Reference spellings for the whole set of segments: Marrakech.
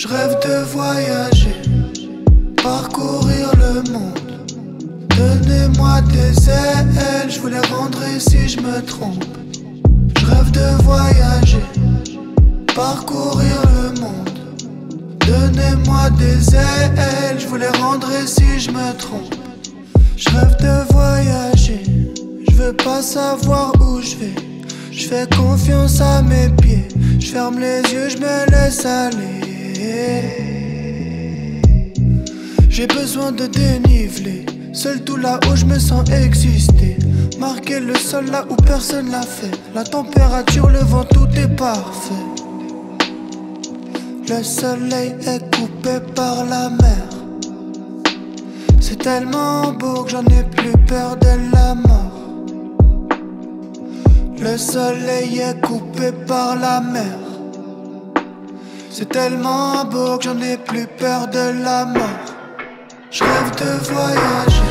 Je rêve de voyager, parcourir le monde. Donnez-moi des ailes, je vous les rendrai si je me trompe. Je rêve de voyager, parcourir le monde. Donnez-moi des ailes, je vous les rendrai si je me trompe. Je rêve de voyager, je veux pas savoir où je vais. Je fais confiance à mes pieds, je ferme les yeux, je me laisse aller. J'ai besoin de déniveler, seul tout là-haut je me sens exister. Marquer le sol là où personne l'a fait, la température, le vent, tout est parfait. Le soleil est coupé par la mer, c'est tellement beau que j'en ai plus peur de la mort. Le soleil est coupé par la mer, c'est tellement beau que j'en ai plus peur de la mort. Je rêve de voyager,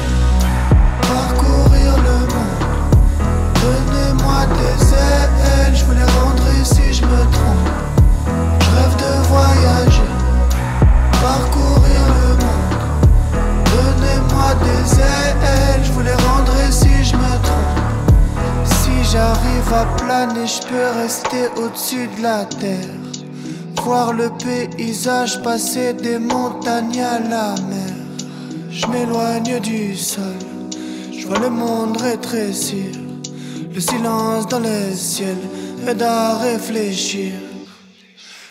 parcourir le monde. Donnez-moi des ailes, je vous les rendrai si je me trompe. Je rêve de voyager, parcourir le monde. Donnez-moi des ailes, je vous les rendrai si je me trompe. Si j'arrive à planer, je peux rester au-dessus de la terre. Voir le paysage, passer des montagnes à la mer. Je m'éloigne du sol, je vois le monde rétrécir. Le silence dans le ciel aide à réfléchir.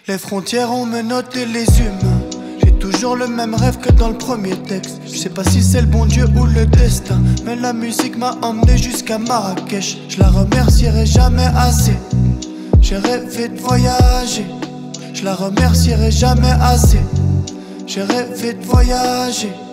Les frontières ont menotté les humains. Toujours le même rêve que dans le premier texte. Je sais pas si c'est le bon Dieu ou le destin, mais la musique m'a emmené jusqu'à Marrakech. Je la remercierai jamais assez. J'ai rêvé de voyager, je la remercierai jamais assez. J'ai rêvé de voyager.